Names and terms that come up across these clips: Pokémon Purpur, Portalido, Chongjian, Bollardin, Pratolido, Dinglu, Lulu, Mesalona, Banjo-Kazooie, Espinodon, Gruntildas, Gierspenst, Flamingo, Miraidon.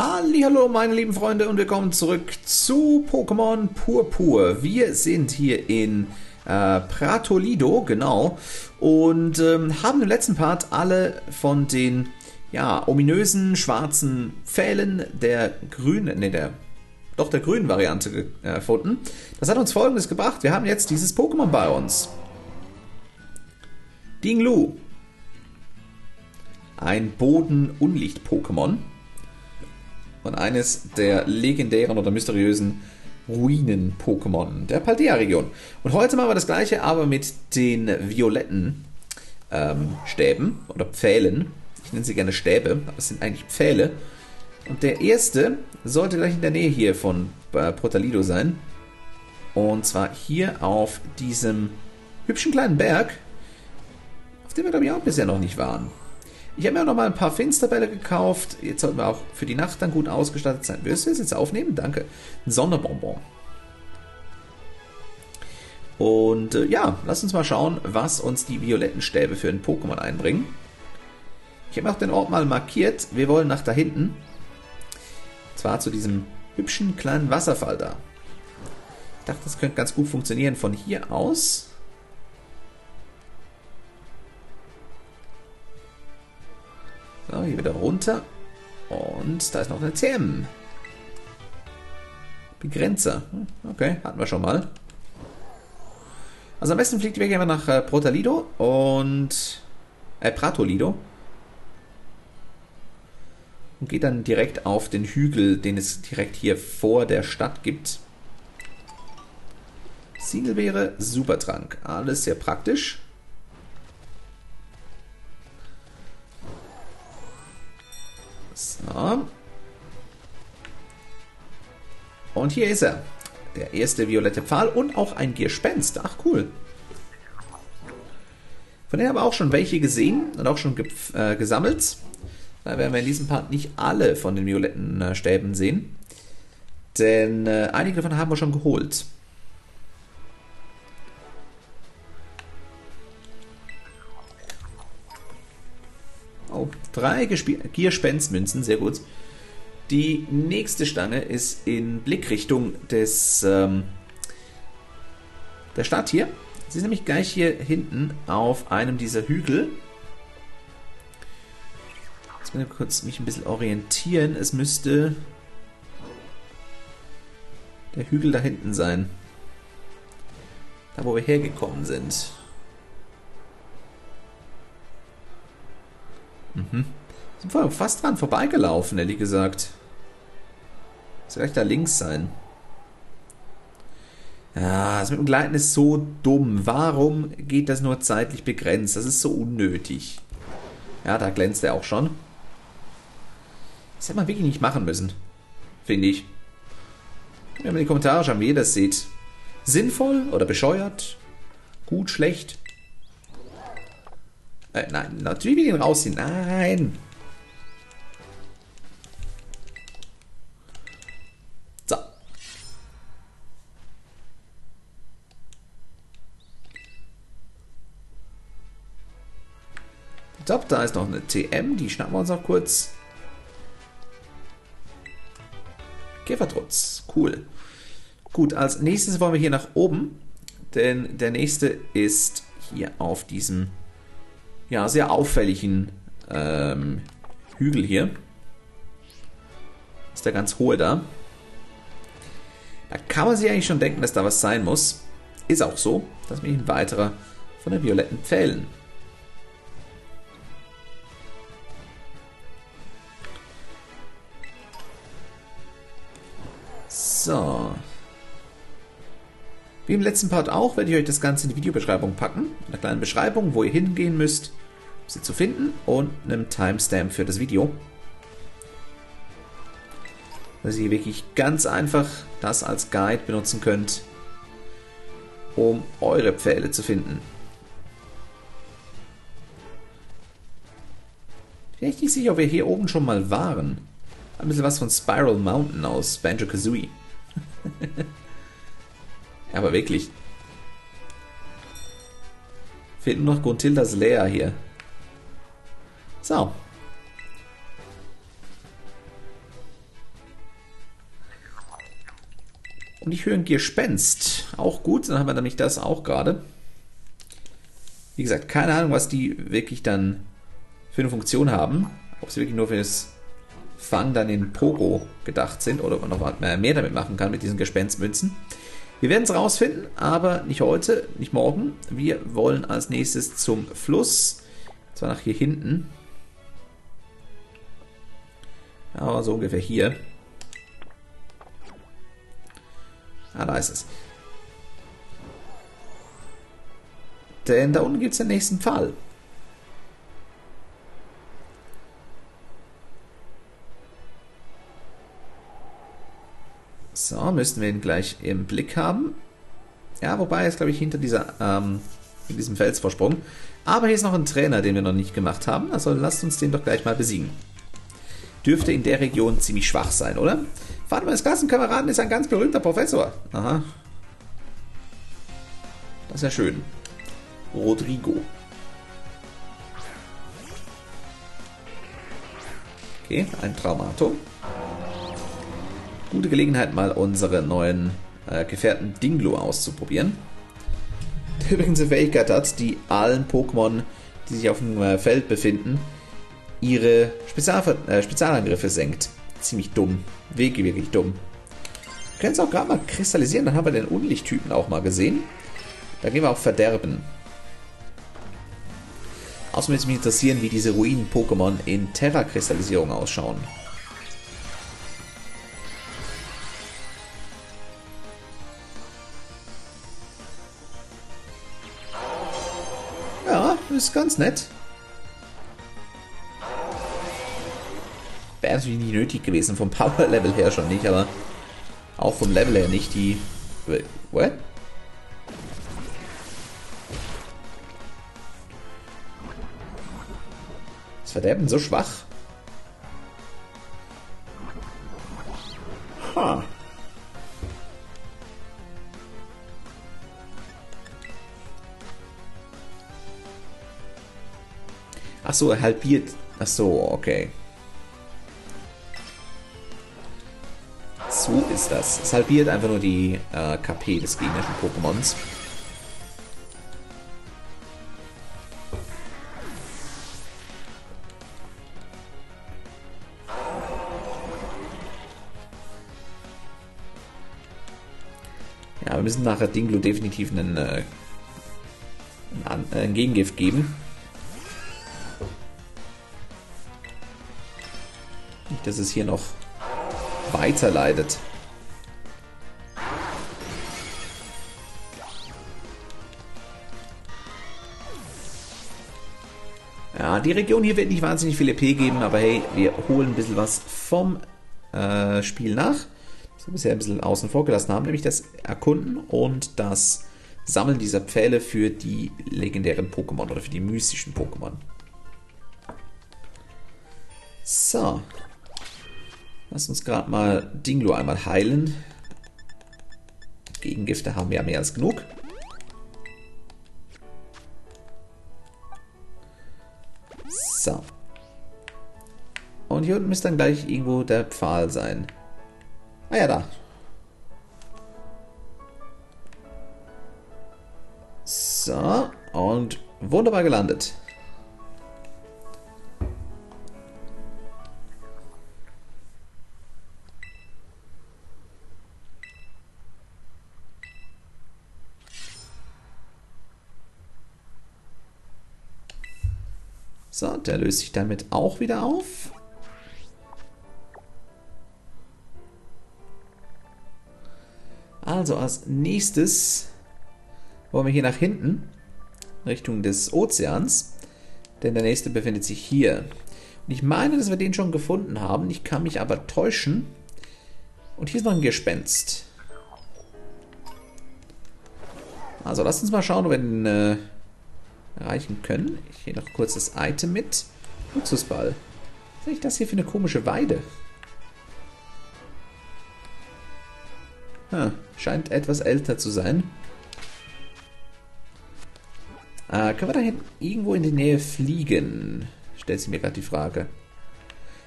Hallihallo meine lieben Freunde und willkommen zurück zu Pokémon Purpur. Wir sind hier in Pratolido, genau, und haben im letzten Part alle von den ominösen schwarzen Pfählen der grünen, der grünen Variante gefunden. Das hat uns Folgendes gebracht: Wir haben jetzt dieses Pokémon bei uns. Dinglu. Ein Boden-Unlicht-Pokémon. Und eines der legendären oder mysteriösen Ruinen-Pokémon der Paldea-Region. Und heute machen wir das gleiche, aber mit den violetten Stäben oder Pfählen. Ich nenne sie gerne Stäbe, aber es sind eigentlich Pfähle. Und der erste sollte gleich in der Nähe hier von Portalido sein. Und zwar hier auf diesem hübschen kleinen Berg, auf dem wir, glaube ich, auch bisher noch nicht waren. Ich habe mir auch noch mal ein paar Finsterbälle gekauft. Jetzt sollten wir auch für die Nacht dann gut ausgestattet sein. Würdest du es jetzt aufnehmen? Danke. Ein Sonderbonbon. Und ja, lass uns mal schauen, was uns die violetten Stäbe für ein Pokémon einbringen. Ich habe auch den Ort mal markiert. Wir wollen nach da hinten. Und zwar zu diesem hübschen kleinen Wasserfall da. Ich dachte, das könnte ganz gut funktionieren von hier aus. So, hier wieder runter. Und da ist noch eine TM. Begrenzer. Okay, hatten wir schon mal. Also am besten fliegt wir gerne nach Portalido und Pratolido. Und geht dann direkt auf den Hügel, den es direkt hier vor der Stadt gibt. Siegelbeere, Supertrank. Alles sehr praktisch. So. Und hier ist er. Der erste violette Pfahl und auch ein Gierspenst. Ach, cool. Von denen haben wir auch schon welche gesehen und auch schon gesammelt. Da werden wir in diesem Part nicht alle von den violetten Stäben sehen. Denn einige davon haben wir schon geholt. Oh, 3 Gierspenstmünzen, sehr gut. Die nächste Stange ist in Blickrichtung des der Stadt hier. Sie ist nämlich gleich hier hinten auf einem dieser Hügel. Jetzt will ich kurz mich ein bisschen orientieren. Es müsste der Hügel da hinten sein. Da, wo wir hergekommen sind. Mhm. Sind wir fast dran vorbeigelaufen, ehrlich gesagt. Muss vielleicht da links sein. Ja, das mit dem Gleiten ist so dumm. Warum geht das nur zeitlich begrenzt? Das ist so unnötig. Ja, da glänzt er auch schon. Das hätte man wirklich nicht machen müssen. Finde ich. Wenn man in die Kommentare schauen, wie ihr das seht. Sinnvoll oder bescheuert? Gut, schlecht? Nein, natürlich will ich ihn rausziehen. Nein. So. Top, da ist noch eine TM. Die schnappen wir uns noch kurz. Käfertrutz. Cool. Gut, als nächstes wollen wir hier nach oben. Denn der nächste ist hier auf diesem... ja, sehr auffälligen Hügel hier. Ist der ganz hohe da. Da kann man sich eigentlich schon denken, dass da was sein muss. Ist auch so. Das ist nämlich ein weiterer von den violetten Pfählen. So. Wie im letzten Part auch, werde ich euch das Ganze in die Videobeschreibung packen. Mit einer kleinen Beschreibung, wo ihr hingehen müsst, sie zu finden, und einem Timestamp für das Video. Dass ihr wirklich ganz einfach das als Guide benutzen könnt, um eure Pfähle zu finden. Ich bin echt nicht sicher, ob wir hier oben schon mal waren. Ein bisschen was von Spiral Mountain aus Banjo-Kazooie. Aber wirklich. Fehlt nur noch Gruntildas Lair hier. So. Und ich höre ein Gierspenst. Auch gut, dann haben wir nämlich das auch gerade. Wie gesagt, keine Ahnung, was die wirklich dann für eine Funktion haben. Ob sie wirklich nur für das Fangen dann in Pogo gedacht sind oder ob man noch mehr damit machen kann mit diesen Gespenstmünzen. Wir werden es rausfinden, aber nicht heute, nicht morgen. Wir wollen als nächstes zum Fluss. Und zwar nach hier hinten. Aber so ungefähr hier. Ah, da ist es. Denn da unten gibt es den nächsten Fall. So, müssten wir ihn gleich im Blick haben. Ja, wobei er ist, glaube ich, hinter dieser, diesem Felsvorsprung. Aber hier ist noch ein Trainer, den wir noch nicht gemacht haben. Also lasst uns den doch gleich mal besiegen. Dürfte in der Region ziemlich schwach sein, oder? Vater meines Klassenkameraden ist ein ganz berühmter Professor. Aha. Das ist ja schön. Rodrigo. Okay, ein Traumato. Gute Gelegenheit, mal unseren neuen Gefährten Dinglu auszuprobieren. Der übrigens eine Fähigkeit hat, die allen Pokémon, die sich auf dem Feld befinden, ihre Spezialangriffe senkt. Ziemlich dumm. Wirklich dumm. Wir können es auch gerade mal kristallisieren, dann haben wir den Unlichttypen auch mal gesehen. Da gehen wir auf Verderben. Außerdem würde mich interessieren, wie diese Ruinen-Pokémon in Terra-Kristallisierung ausschauen. Ja, ist ganz nett. Wäre natürlich nicht nötig gewesen, vom Power-Level her schon nicht, aber auch vom Level her nicht die... What? Ist Verderben so schwach? Huh. Ach so, er halbiert. Ach so, okay. So ist das. Es halbiert einfach nur die KP des gegnerischen Pokémons. Ja, wir müssen nachher Dinglu definitiv einen Gegengift geben. Nicht, dass es hier noch weiterleidet. Ja, die Region hier wird nicht wahnsinnig viel EP geben, aber hey, wir holen ein bisschen was vom Spiel nach. Das wir bisher ein bisschen außen vor gelassen haben, nämlich das Erkunden und das Sammeln dieser Pfähle für die legendären Pokémon oder für die mystischen Pokémon. So. Lass uns gerade mal Dinglu einmal heilen. Gegengifte haben wir ja mehr als genug. So. Und hier unten müsste dann gleich irgendwo der Pfahl sein. Ah ja, da. So. Und wunderbar gelandet. So, der löst sich damit auch wieder auf. Also als nächstes wollen wir hier nach hinten, Richtung des Ozeans, denn der nächste befindet sich hier. Und ich meine, dass wir den schon gefunden haben, ich kann mich aber täuschen. Und hier ist noch ein Gespenst. Also lasst uns mal schauen, ob wir den... erreichen können. Ich gehe noch kurz das Item mit. Luxusball. Was ist das hier für eine komische Weide? Hm, scheint etwas älter zu sein. Können wir da hinten irgendwo in die Nähe fliegen? Stellt sich mir gerade die Frage.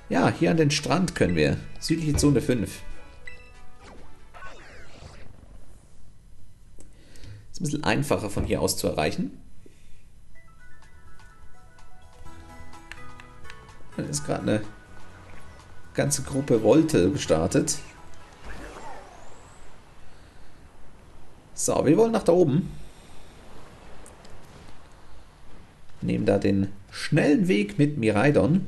Ja, hier an den Strand können wir. Südliche Zone 5. Ist ein bisschen einfacher von hier aus zu erreichen. Da ist gerade eine ganze Gruppe Wolte gestartet. So, wir wollen nach da oben. Nehmen da den schnellen Weg mit Miraidon.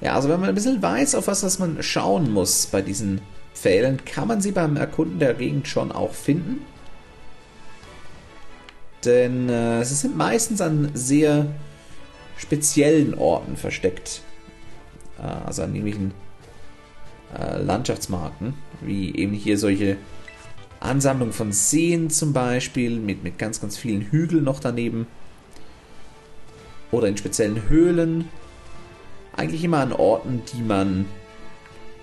Ja, also wenn man ein bisschen weiß, auf was man schauen muss bei diesen Pfählen, kann man sie beim Erkunden der Gegend schon auch finden. Denn sie sind meistens an sehr speziellen Orten versteckt. Also an irgendwelchen Landschaftsmarken, wie eben hier solche Ansammlung von Seen zum Beispiel, mit ganz, ganz vielen Hügeln noch daneben. Oder in speziellen Höhlen. Eigentlich immer an Orten, die man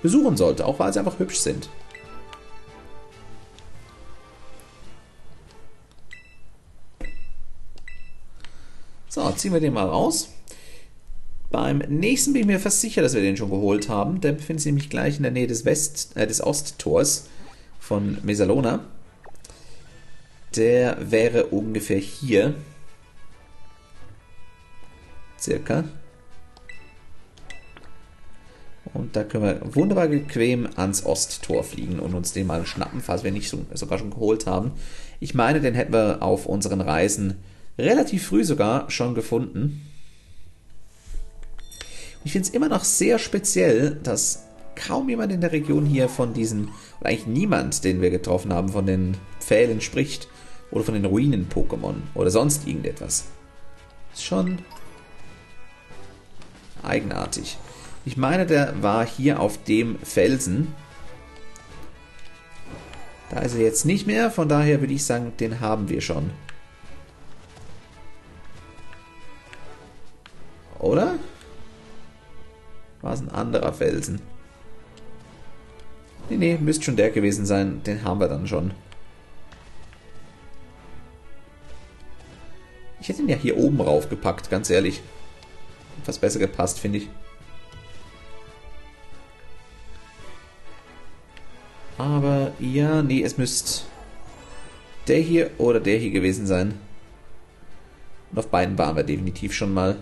besuchen sollte, auch weil sie einfach hübsch sind. So, ziehen wir den mal raus. Beim nächsten bin ich mir fast sicher, dass wir den schon geholt haben. Der befindet sich nämlich gleich in der Nähe des Osttors von Mesalona. Der wäre ungefähr hier. Circa. Und da können wir wunderbar bequem ans Osttor fliegen und uns den mal schnappen, falls wir nicht sogar schon geholt haben. Ich meine, den hätten wir auf unseren Reisen relativ früh sogar schon gefunden. Ich finde es immer noch sehr speziell, dass kaum jemand in der Region hier von diesen, oder eigentlich niemand, den wir getroffen haben, von den Pfählen spricht oder von den Ruinen-Pokémon oder sonst irgendetwas. Ist schon eigenartig. Ich meine, der war hier auf dem Felsen. Da ist er jetzt nicht mehr, von daher würde ich sagen, den haben wir schon. Oder? War es ein anderer Felsen? Nee, müsste schon der gewesen sein. Den haben wir dann schon. Ich hätte ihn ja hier oben raufgepackt, ganz ehrlich. Etwas besser gepasst, finde ich. Aber ja, nee, es müsste der hier oder der hier gewesen sein. Und auf beiden waren wir definitiv schon mal.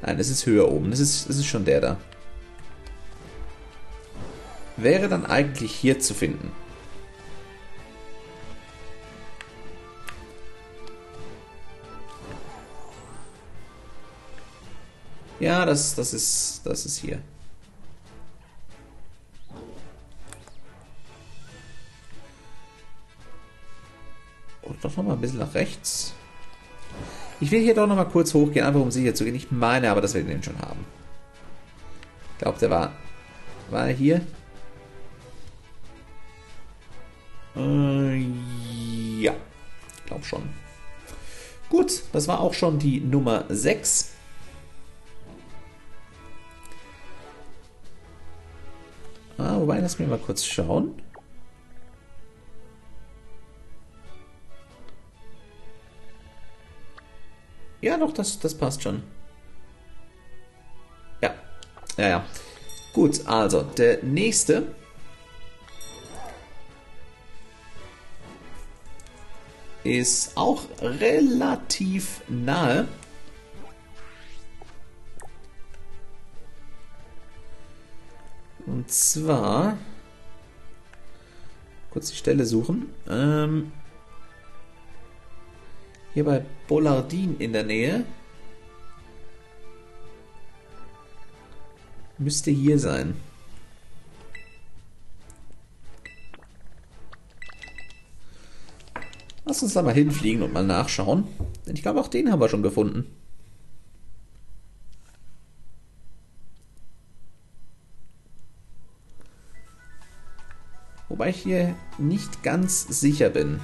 Nein, es ist höher oben. Es ist schon der da. Wäre dann eigentlich hier zu finden. Ja, das ist hier. Und doch nochmal ein bisschen nach rechts. Ich will hier doch nochmal kurz hochgehen, einfach um sicher zu gehen. Ich meine aber, dass wir den schon haben. Ich glaube, der war er hier? Ja, ich glaube schon. Gut, das war auch schon die Nummer 6. Wobei, lass mich mal kurz schauen. Ja, doch, das passt schon. Ja. Ja. Gut, also, der nächste. Ist auch relativ nahe. Und zwar. Kurz die Stelle suchen. Hier bei Bollardin in der Nähe. Müsste hier sein. Lass uns da mal hinfliegen und mal nachschauen. Denn ich glaube, auch den haben wir schon gefunden. Wobei ich hier nicht ganz sicher bin.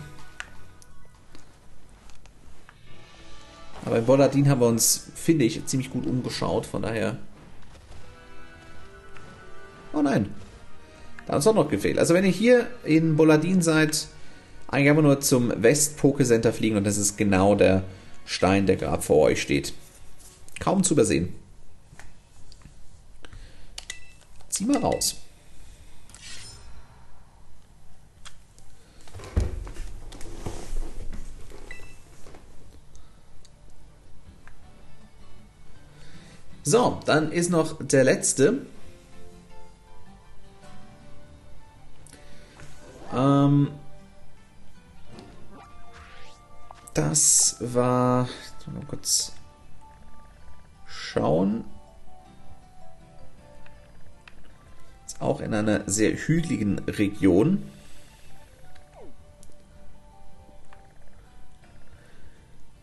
Aber in Bollardin haben wir uns, finde ich, ziemlich gut umgeschaut, von daher... Oh nein, da hat uns auch noch gefehlt. Also wenn ihr hier in Bollardin seid, eigentlich einfach nur zum West-Poké-Center fliegen und das ist genau der Stein, der gerade vor euch steht. Kaum zu übersehen. zieh mal raus. So, dann ist noch der letzte. Das war... Mal kurz schauen. Ist auch in einer sehr hügeligen Region.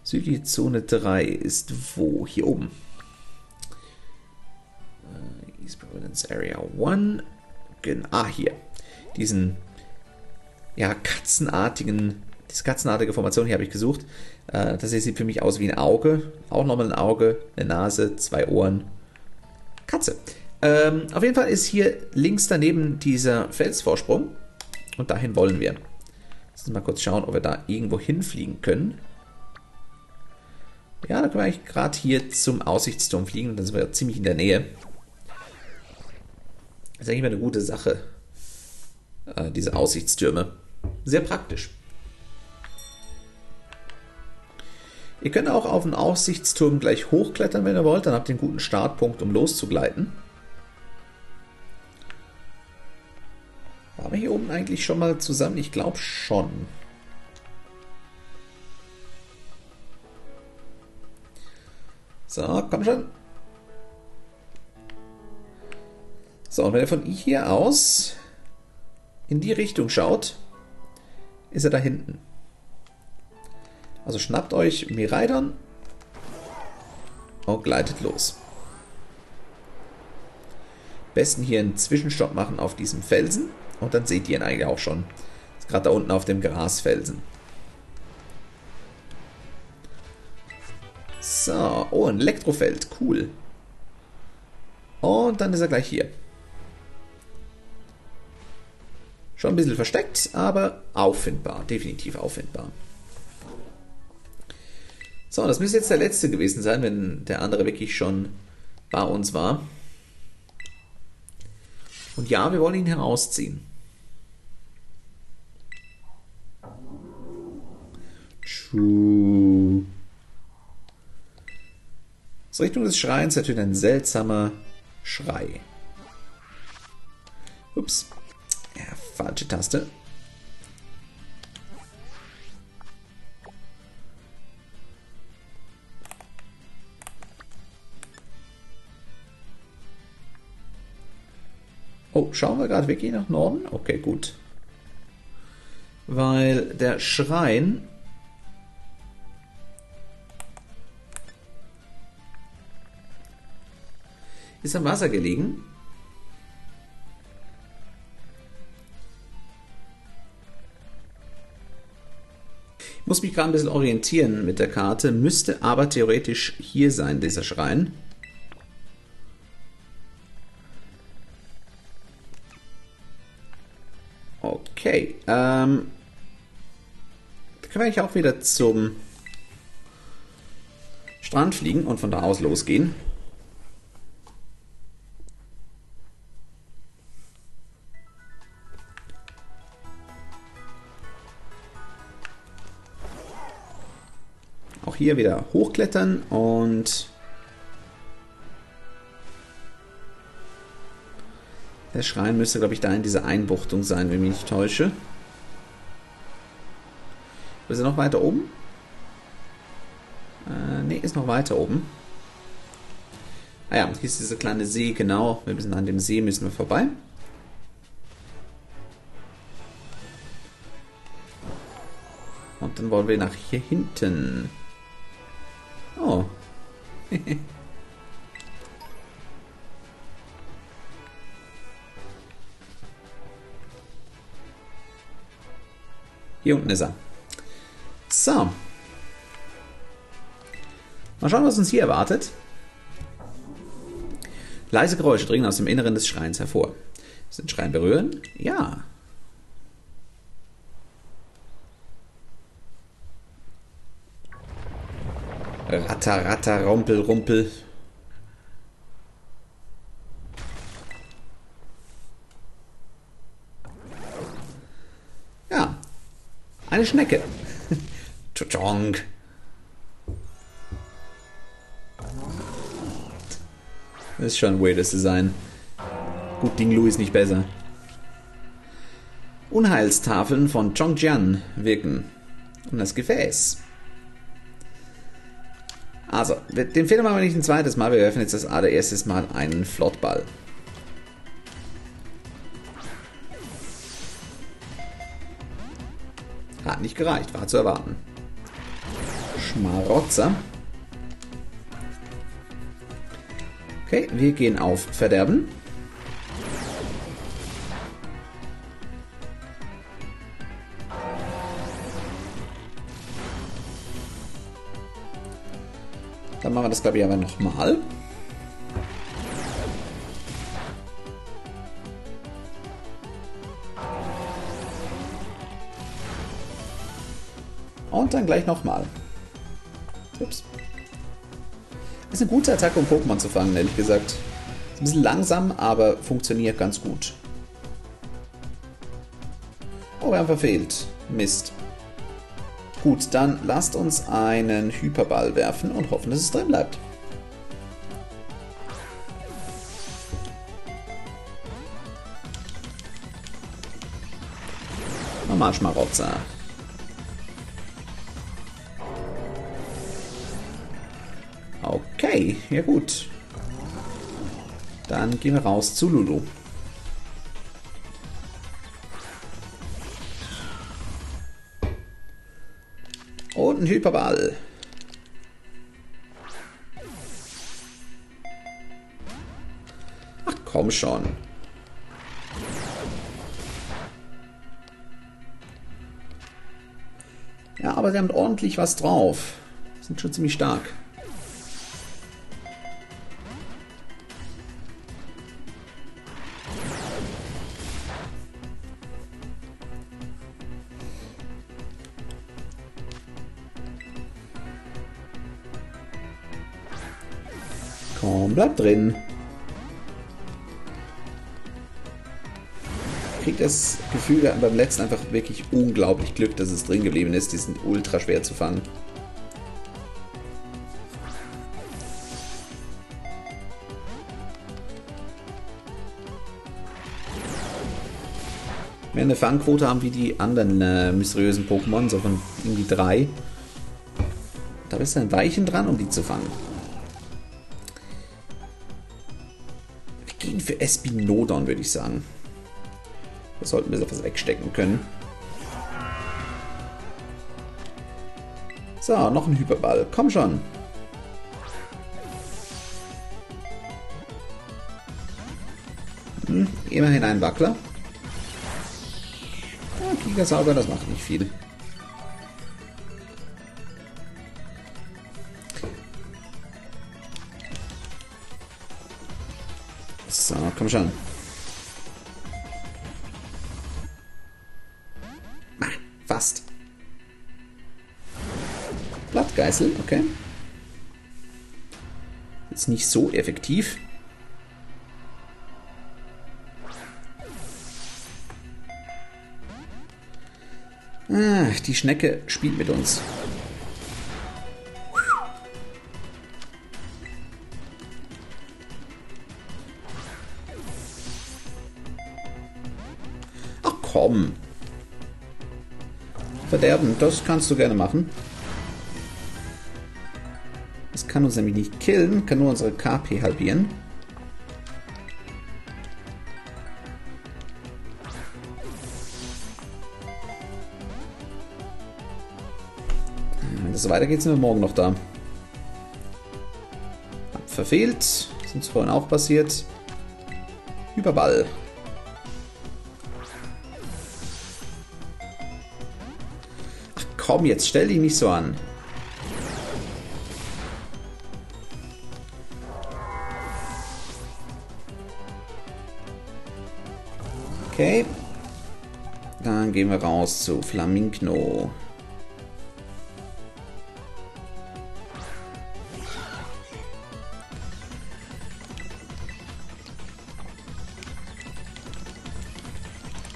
Südliche Zone 3 ist wo? Hier oben. East Providence Area 1. Genau, hier. Diesen, ja, katzenartigen... Diese katzenartige Formation hier habe ich gesucht. Das hier sieht für mich aus wie ein Auge. Auch nochmal ein Auge, eine Nase, zwei Ohren. Katze. Auf jeden Fall ist hier links daneben dieser Felsvorsprung. Und dahin wollen wir. Lass uns mal kurz schauen, ob wir da irgendwo hinfliegen können. Ja, da können wir eigentlich gerade hier zum Aussichtsturm fliegen. Dann sind wir ziemlich in der Nähe. Das ist eigentlich mal eine gute Sache. Diese Aussichtstürme. Sehr praktisch. Ihr könnt auch auf den Aussichtsturm gleich hochklettern, wenn ihr wollt. Dann habt ihr einen guten Startpunkt, um loszugleiten. Waren wir hier oben eigentlich schon mal zusammen? Ich glaube schon. So, komm schon. So, und wenn ihr von hier aus in die Richtung schaut, ist er da hinten. Also schnappt euch Miraidon und gleitet los. Am besten hier einen Zwischenstopp machen auf diesem Felsen und dann seht ihr ihn eigentlich auch schon. Ist gerade da unten auf dem Grasfelsen. So, oh, ein Elektrofeld, cool. Und dann ist er gleich hier. Schon ein bisschen versteckt, aber auffindbar, definitiv auffindbar. So, das müsste jetzt der letzte gewesen sein, wenn der andere wirklich schon bei uns war. Und ja, wir wollen ihn herausziehen. True. Aus Richtung des Schreins natürlich ein seltsamer Schrei. Ups. Ja, falsche Taste. Oh, schauen wir gerade wirklich nach Norden? Okay, gut. Weil der Schrein... ist am Wasser gelegen. Ich muss mich gerade ein bisschen orientieren mit der Karte, müsste aber theoretisch hier sein, dieser Schrein. Okay, da können wir eigentlich auch wieder zum Strand fliegen und von da aus losgehen. Auch hier wieder hochklettern und der Schrein müsste, glaube ich, da in dieser Einbuchtung sein, wenn ich mich nicht täusche. Ist er noch weiter oben? Ne, ist noch weiter oben. Ah ja, hier ist diese kleine See, genau. Wir müssen an dem See vorbei. Und dann wollen wir nach hier hinten. Oh. Hier unten ist er. So. Mal schauen, was uns hier erwartet. Leise Geräusche dringen aus dem Inneren des Schreins hervor. Willst du den Schrein berühren? Ja. Ratter, ratter, rumpel, rumpel. Eine Schnecke. Tschong. Das ist schon ein weirdes Design. Gut, Dinglu ist nicht besser. Unheilstafeln von Chongjian wirken. Und das Gefäß. Also, den Fehler machen wir nicht ein zweites Mal. Wir werfen jetzt das allererstes Mal einen Flottball. Hat nicht gereicht, war zu erwarten. Schmarotzer. Okay, wir gehen auf Verderben. Dann machen wir das, glaube ich, aber nochmal. Und dann gleich nochmal. Ups. Ist eine gute Attacke, um Pokémon zu fangen, ehrlich gesagt. Ist ein bisschen langsam, aber funktioniert ganz gut. Oh, wir haben verfehlt. Mist. Gut, dann lasst uns einen Hyperball werfen und hoffen, dass es drin bleibt. Nochmal Schmarotzer. Okay, ja gut. Dann gehen wir raus zu Lulu. Und ein Hyperball. Ach komm schon. Ja, aber sie haben ordentlich was drauf. Sind schon ziemlich stark. Komm, bleib drin. Kriegt das Gefühl beim letzten einfach wirklich unglaublich Glück, dass es drin geblieben ist. Die sind ultra schwer zu fangen. Wir eine Fangquote haben wie die anderen mysteriösen Pokémon, so von irgendwie 3. Da ist ein Weichen dran, um die zu fangen. Für Espinodon, würde ich sagen. Das sollten wir so etwas wegstecken können. So, noch ein Hyperball. Komm schon. Immerhin ein Wackler. Ja, Gigasauger, das macht nicht viel. So, komm schon. Ah, fast. Blattgeißel, okay. Ist nicht so effektiv. Ah, die Schnecke spielt mit uns. Verderben, das kannst du gerne machen. Das kann uns nämlich nicht killen, kann nur unsere KP halbieren. Wenn das so weitergeht, sind wir morgen noch da. Hab verfehlt, das ist uns vorhin auch passiert. Überball. Komm jetzt, stell dich nicht so an. Okay. Dann gehen wir raus zu Flamingo.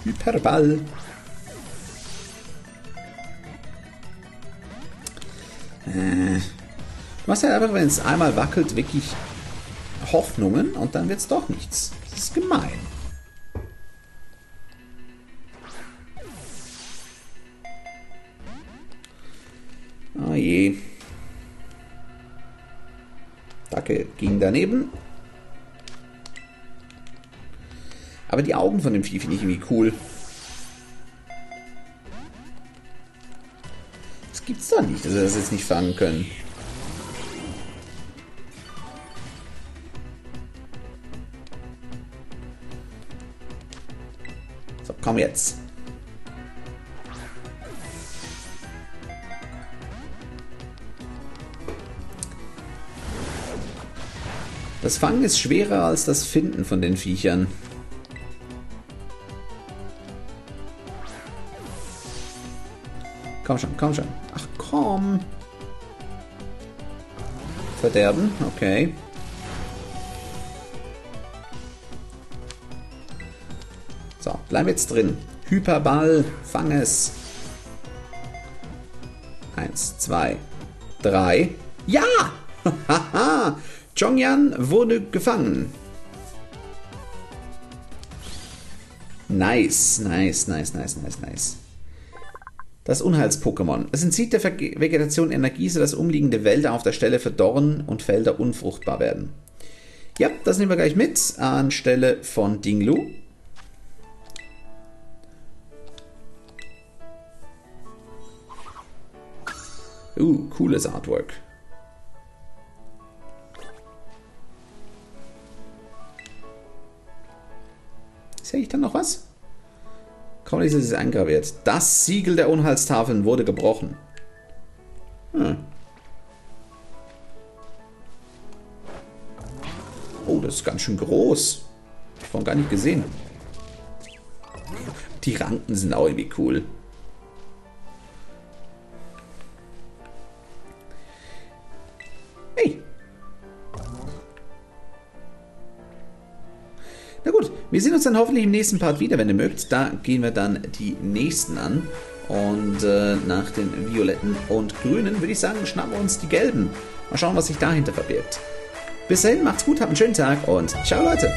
Hyperball. machst halt einfach, wenn es einmal wackelt, wirklich Hoffnungen und dann wird es doch nichts. Das ist gemein. Oh je. Dacke ging daneben. Aber die Augen von dem Vieh finde ich irgendwie cool. Das gibt's doch nicht, dass wir das jetzt nicht fangen können. So, komm jetzt. Das Fangen ist schwerer als das Finden von den Viechern. Komm schon, komm schon. Ach komm. Verderben, okay. So, bleib jetzt drin. Hyperball, fang es. 1, 2, 3. Ja! Haha! Chongjian wurde gefangen. Nice, nice, nice, nice, nice, nice. Das Unheils-Pokémon. Es entzieht der Vegetation Energie, sodass umliegende Wälder auf der Stelle verdorren und Felder unfruchtbar werden. Ja, das nehmen wir gleich mit anstelle von Dinglu. Cooles Artwork. Sehe ich dann noch was? Kaum ist es eingraviert. Das Siegel der Unheilstafeln wurde gebrochen. Hm. Oh, das ist ganz schön groß. Hab ich vorhin gar nicht gesehen. Die Ranken sind auch irgendwie cool. Hey. Na gut, wir sehen uns dann hoffentlich im nächsten Part wieder, wenn ihr mögt. Da gehen wir dann die nächsten an. Und nach den violetten und grünen würde ich sagen, schnappen wir uns die gelben. Mal schauen, was sich dahinter verbirgt. Bis dahin, macht's gut, habt einen schönen Tag und ciao Leute!